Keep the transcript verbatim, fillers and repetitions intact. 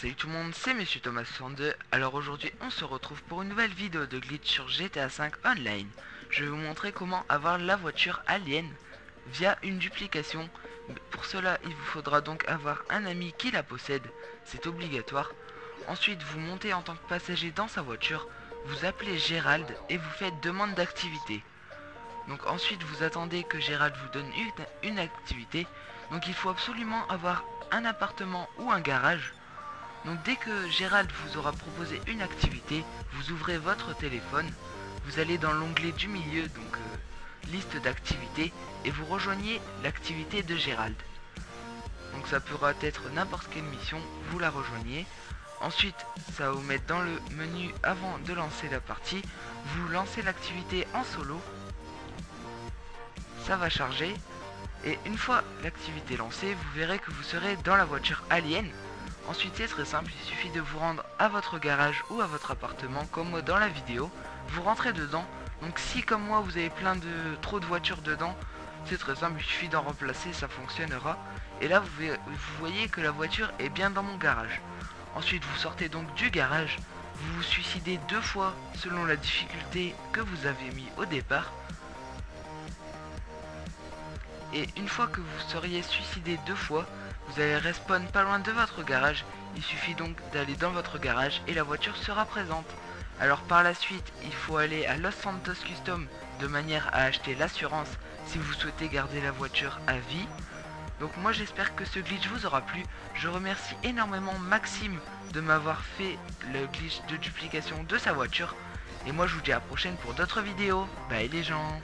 Salut tout le monde, c'est MrThoomas soixante-deux. Alors aujourd'hui on se retrouve pour une nouvelle vidéo de glitch sur G T A cinq Online. Je vais vous montrer comment avoir la voiture alien via une duplication. Pour cela il vous faudra donc avoir un ami qui la possède, c'est obligatoire. Ensuite vous montez en tant que passager dans sa voiture, vous appelez Gérald et vous faites demande d'activité. Donc ensuite vous attendez que Gérald vous donne une, une activité. Donc il faut absolument avoir un appartement ou un garage. Donc dès que Gérald vous aura proposé une activité, vous ouvrez votre téléphone, vous allez dans l'onglet du milieu, donc euh, liste d'activités, et vous rejoignez l'activité de Gérald. Donc ça pourra être n'importe quelle mission, vous la rejoignez. Ensuite, ça va vous mettre dans le menu avant de lancer la partie, vous lancez l'activité en solo, ça va charger, et une fois l'activité lancée, vous verrez que vous serez dans la voiture alien. Ensuite c'est très simple, il suffit de vous rendre à votre garage ou à votre appartement comme dans la vidéo, vous rentrez dedans. Donc si comme moi vous avez plein de trop de voitures dedans, c'est très simple, il suffit d'en remplacer, ça fonctionnera. Et là vous, vous voyez que la voiture est bien dans mon garage. Ensuite vous sortez donc du garage, vous vous suicidez deux fois selon la difficulté que vous avez mis au départ. Et une fois que vous seriez suicidé deux fois, vous allez respawn pas loin de votre garage. Il suffit donc d'aller dans votre garage et la voiture sera présente. Alors par la suite, il faut aller à Los Santos Custom de manière à acheter l'assurance si vous souhaitez garder la voiture à vie. Donc moi j'espère que ce glitch vous aura plu. Je remercie énormément Maxime de m'avoir fait le glitch de duplication de sa voiture. Et moi je vous dis à la prochaine pour d'autres vidéos. Bye les gens.